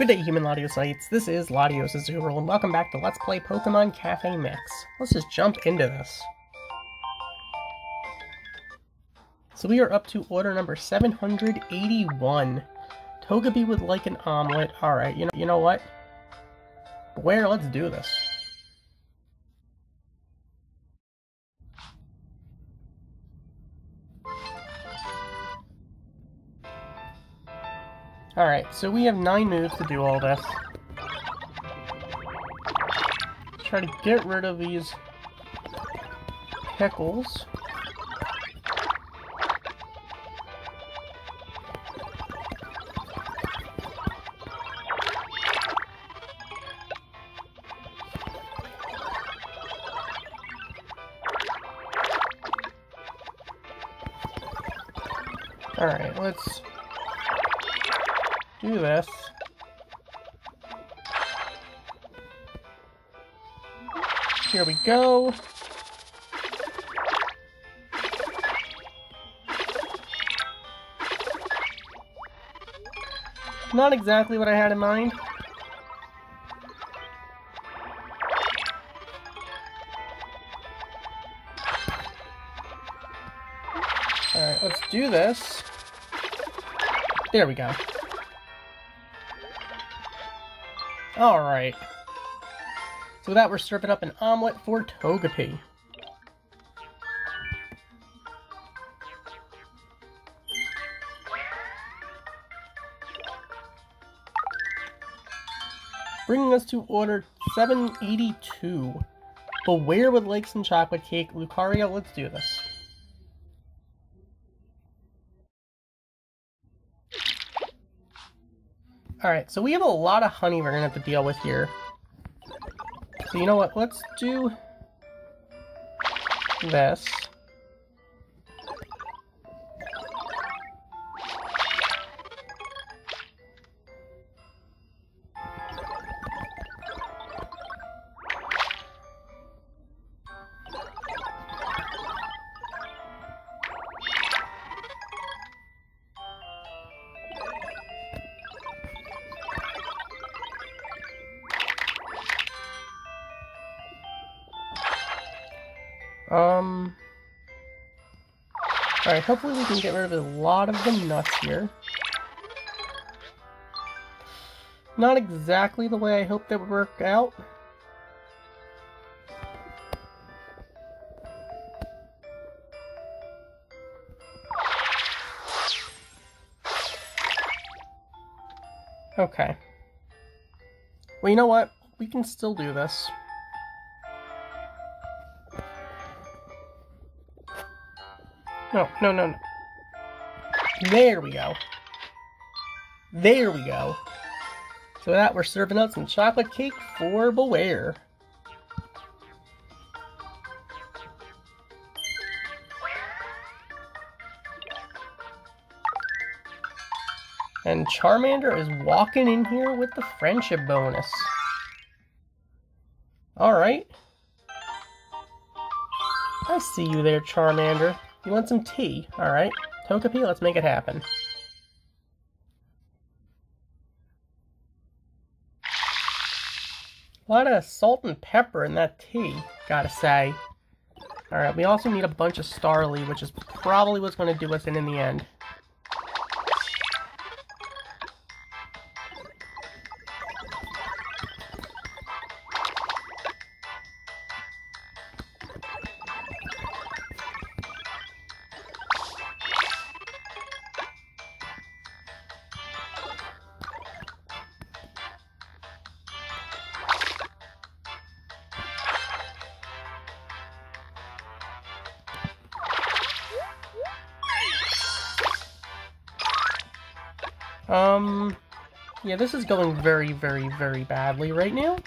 Good day, human Latiosites. This is LatiosAzurill, and welcome back to Let's Play Pokemon Cafe Mix. Let's just jump into this. So we are up to order number 781. Togepi would like an omelet. Alright, you know what? Bewear, let's do this. Alright, so we have 9 moves to do all this. Try to get rid of these pickles. Alright, let's do this. Here we go. Not exactly what I had in mind. Alright, let's do this. There we go. Alright. So with that, we're serving up an omelet for Togepi. Bringing us to order 782. Bewear would like some chocolate cake. Lucario, let's do this. Alright, so we have a lot of honey we're going to have to deal with here. So you know what, let's do this. Alright, hopefully we can get rid of a lot of the nuts here. Not exactly the way I hoped that would work out. Okay. Well, you know what? We can still do this. No. There we go. There we go. So with that, we're serving up some chocolate cake for Bewear. And Charmander is walking in here with the friendship bonus. Alright. I see you there, Charmander. You want some tea? Alright. Togepi, let's make it happen. A lot of salt and pepper in that tea, gotta say. Alright, we also need a bunch of Starly, which is probably what's going to do us in the end. Yeah, this is going very, very, very badly right now.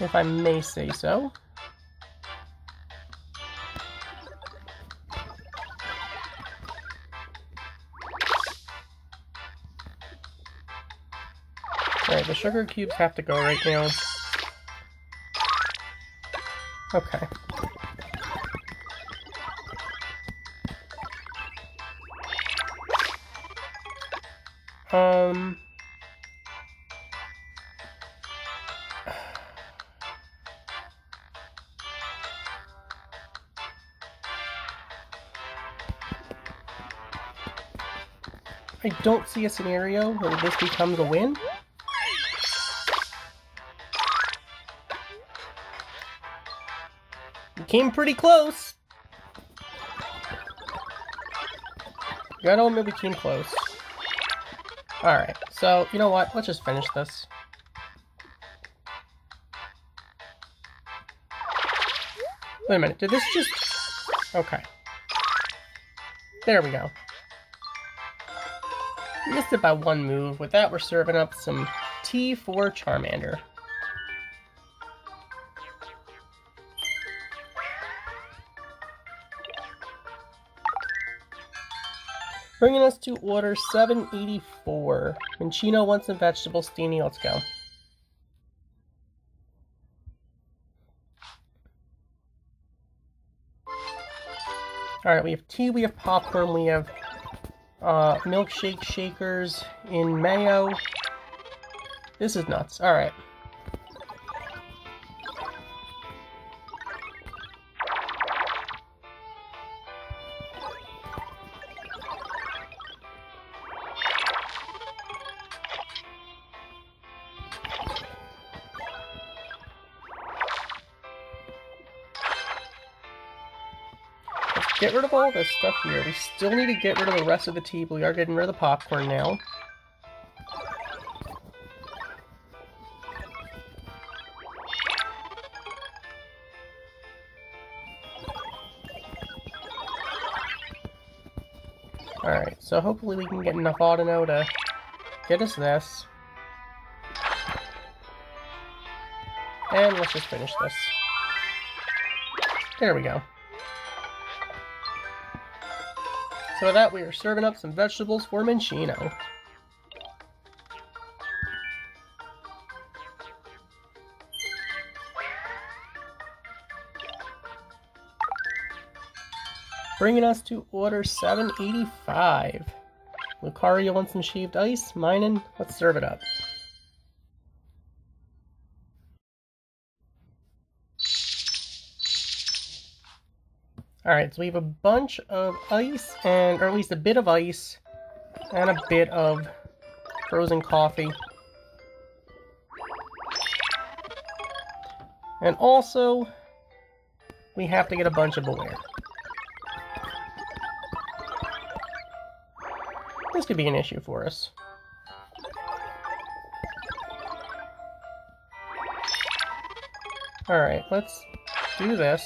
If I may say so. Alright, the sugar cubes have to go right now. Okay. I don't see a scenario where this becomes a win. We came pretty close. You gotta admit we came close. Alright, so you know what? Let's just finish this. Wait a minute, did this just... Okay. There we go. Missed it by one move. With that, we're serving up some tea for Charmander. Bringing us to order 784. Mancino wants some vegetables. Steenee, let's go. Alright, we have tea, we have popcorn, we have milkshake shakers in mayo. This is nuts. Alright. Get rid of all this stuff here. We still need to get rid of the rest of the tea, but we are getting rid of the popcorn now. Alright, so hopefully we can get enough Audino to get us this. And let's just finish this. There we go. So with that, we are serving up some vegetables for Mancino. Bringing us to order 785. Lucario wants some shaved ice. Mining, let's serve it up. Alright, so we have a bunch of ice, and or at least a bit of ice, and a bit of frozen coffee. And also, we have to get a bunch of Bewear. This could be an issue for us. Alright, let's do this.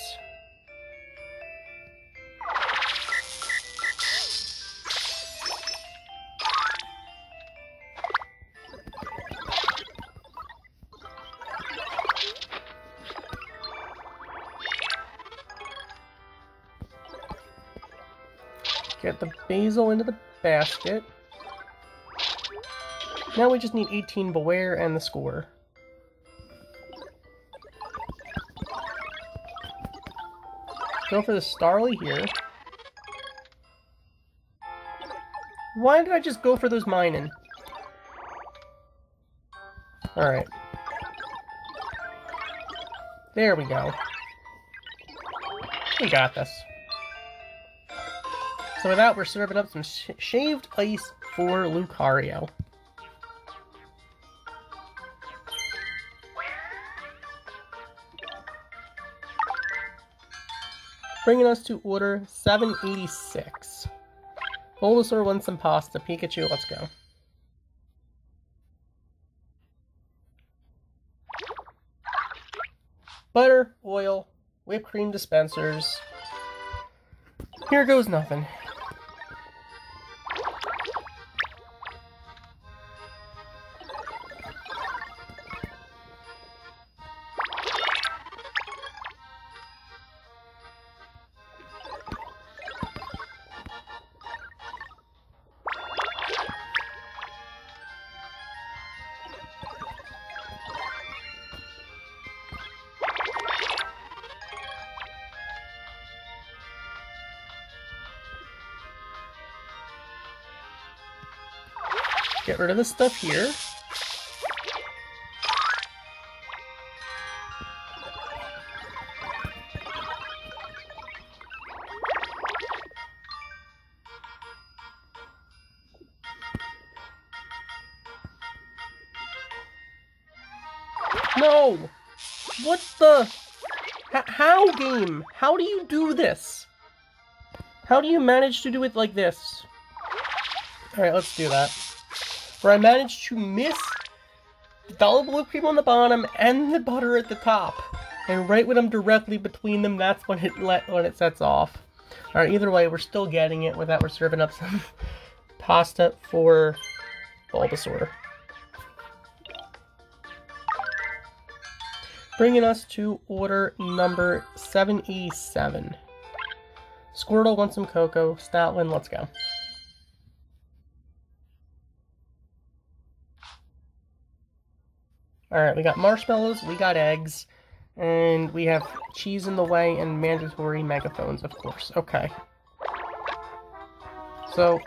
Get the basil into the basket. Now we just need 18 Bewear and the score. Go for the Starly here. Why did I just go for those mining? Alright. There we go. We got this. So with that, we're serving up some shaved ice for Lucario. Bringing us to order 786. Bulbasaur wants some pasta. Pikachu, let's go. Butter, oil, whipped cream dispensers. Here goes nothing. Get rid of this stuff here. No! What the? How, game? How do you do this? How do you manage to do it like this? Alright, let's do that. Where I managed to miss the dollar blue cream on the bottom and the butter at the top. And right when I'm directly between them, that's when it sets off. Alright, either way, we're still getting it with that. We're serving up some pasta for Bulbasaur. Bringing us to order number 77. Squirtle wants some cocoa. Stoutland, let's go. Alright, we got marshmallows, we got eggs, and we have cheese in the way and mandatory megaphones, of course. Okay. So...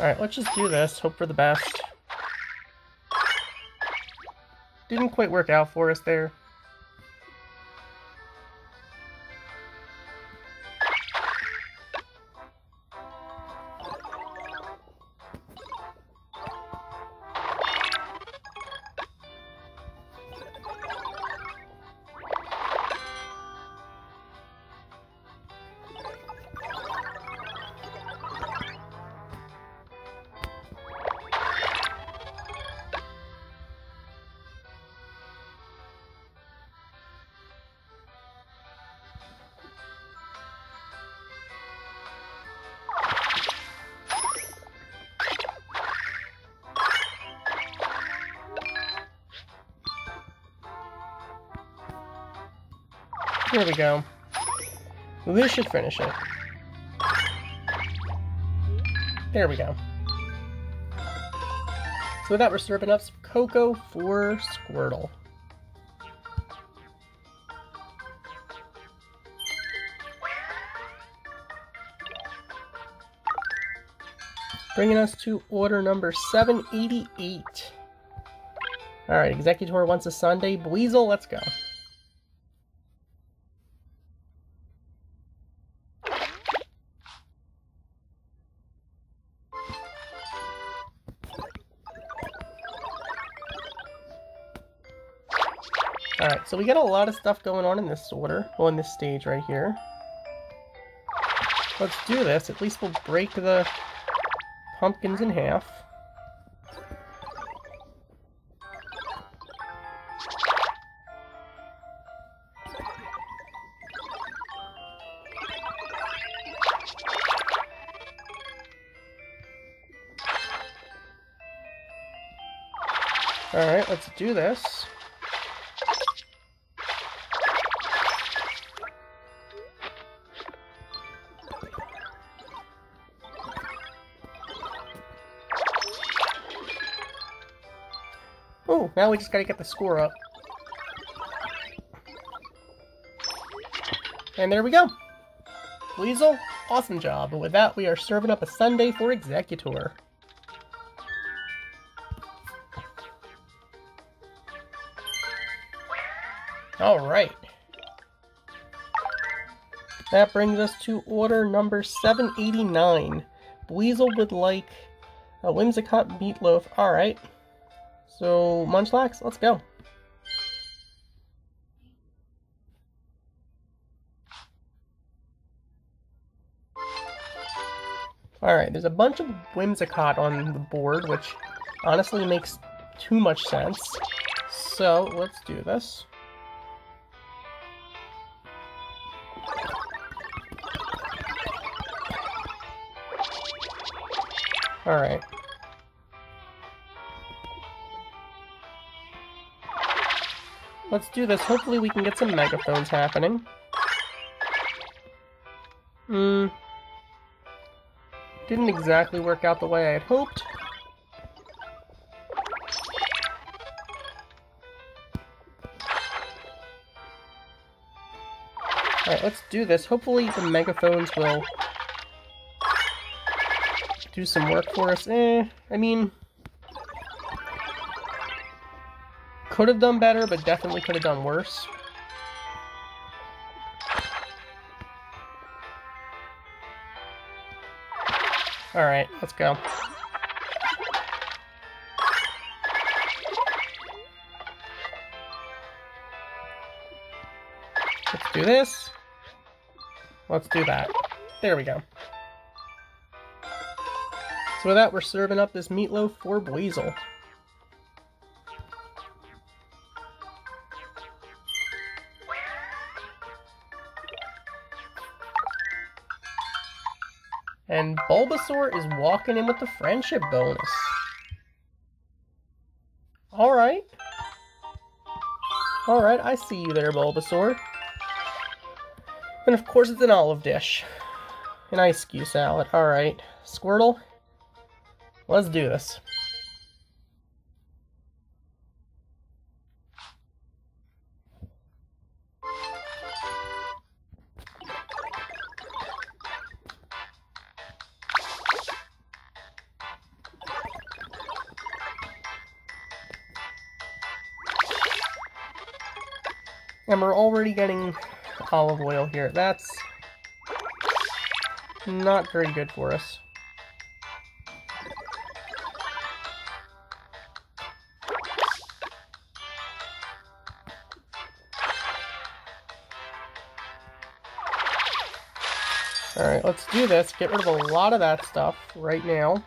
Alright, let's just do this. Hope for the best. Didn't quite work out for us there. Here we go. This should finish it. There we go. So with that, we're serving up some cocoa for Squirtle. Bringing us to order number 788. Alright, Exeggutor wants a sundae. Buizel, let's go. Alright, so we got a lot of stuff going on in this order, well, in this stage right here. Let's do this. At least we'll break the pumpkins in half. Alright, let's do this. Now we just gotta get the score up. And there we go. Weasel, awesome job. And with that, we are serving up a sundae for Exeggutor. Alright. That brings us to order number 789. Weasel would like a Whimsicott meatloaf. Alright. So, Munchlax, let's go. Alright, there's a bunch of Whimsicott on the board, which honestly makes too much sense. So, let's do this. Alright. Let's do this. Hopefully we can get some megaphones happening. Didn't exactly work out the way I had hoped. Alright, let's do this. Hopefully the megaphones will do some work for us. I mean... could have done better, but definitely could have done worse. Alright, let's go. Let's do this. Let's do that. There we go. So with that, we're serving up this meatloaf for Buizel. And Bulbasaur is walking in with the friendship bonus. Alright. Alright, I see you there, Bulbasaur. And of course it's an olive dish. An ice cube salad. Alright. Squirtle, let's do this. And we're already getting olive oil here. That's not very good for us. Alright, let's do this. Get rid of a lot of that stuff right now.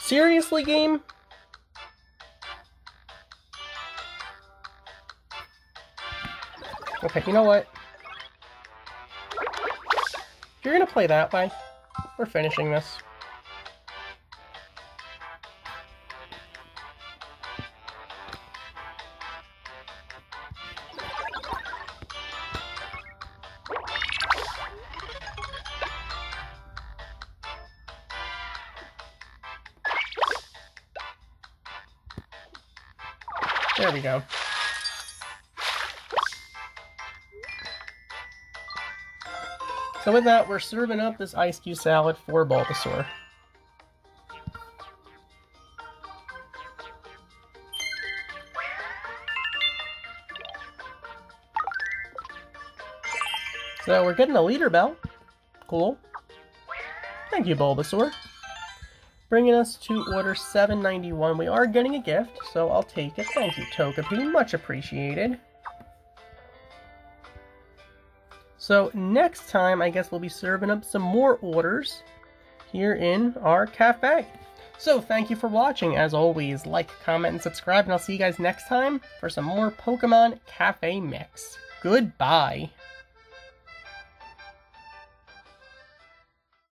Seriously, game? Okay, you know what? If you're gonna play that way, we're finishing this. There we go. So with that, we're serving up this ice cube salad for Bulbasaur. So we're getting a leader bell. Cool. Thank you, Bulbasaur. Bringing us to order 791. We are getting a gift, so I'll take it. Thank you, Togepi. Much appreciated. So next time, I guess we'll be serving up some more orders here in our cafe. So thank you for watching. As always, like, comment, and subscribe, and I'll see you guys next time for some more Pokemon Cafe Mix. Goodbye.